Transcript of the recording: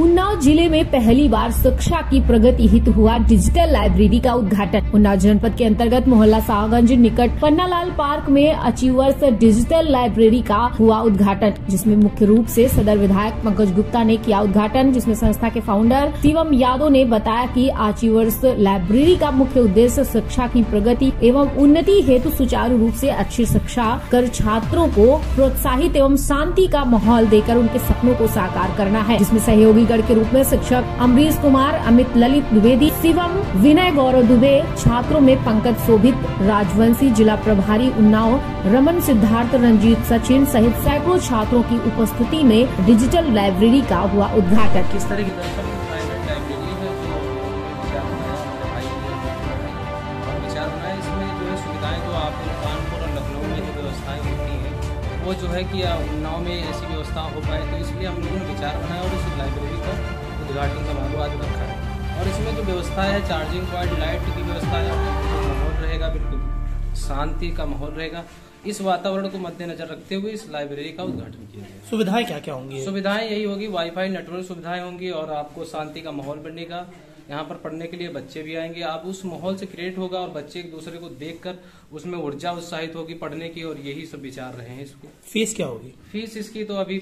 उन्नाव जिले में पहली बार शिक्षा की प्रगति हित हुआ डिजिटल लाइब्रेरी का उद्घाटन। उन्नाव जनपद के अंतर्गत मोहल्ला साहगंज निकट पन्नालाल पार्क में अचीवर्स डिजिटल लाइब्रेरी का हुआ उद्घाटन, जिसमें मुख्य रूप से सदर विधायक पंकज गुप्ता ने किया उद्घाटन, जिसमें संस्था के फाउंडर शिवम यादव ने बताया कि अचीवर्स लाइब्रेरी का मुख्य उद्देश्य शिक्षा की प्रगति एवं उन्नति हेतु सुचारू रूप से अच्छी शिक्षा कर छात्रों को प्रोत्साहित एवं शांति का माहौल देकर उनके सपनों को साकार करना है, जिसमें सहयोगी गण के रूप में शिक्षक अमरीश कुमार, अमित ललित द्विवेदी, शिवम, विनय गौरव दुबे, छात्रों में पंकज शोभित राजवंशी, जिला प्रभारी उन्नाव रमन सिद्धार्थ, रंजीत सचिन सहित सैकड़ों छात्रों की उपस्थिति में डिजिटल लाइब्रेरी का हुआ उद्घाटन। किस तरह की वो जो है कि उन्नाव में ऐसी व्यवस्था हो पाए, तो इसलिए हम लोगों ने विचार बनाया और इस लाइब्रेरी का उद्घाटन समारोह आज रखा है। और इसमें जो व्यवस्था है, चार्जिंग पॉइंट, लाइट की व्यवस्था है, माहौल रहेगा, बिल्कुल शांति का माहौल रहेगा। इस वातावरण को मद्देनजर रखते हुए इस लाइब्रेरी का उद्घाटन किया गया। सुविधाएं क्या क्या होंगी? सुविधाएं यही होगी, वाईफाई नेटवर्क सुविधाएं होंगी और आपको शांति का माहौल बनेगा। यहाँ पर पढ़ने के लिए बच्चे भी आएंगे, आप उस माहौल से क्रिएट होगा और बच्चे एक दूसरे को देखकर उसमें ऊर्जा उत्साहित होगी पढ़ने की, और यही सब विचार रहे हैं। इसको फीस क्या होगी? फीस इसकी तो अभी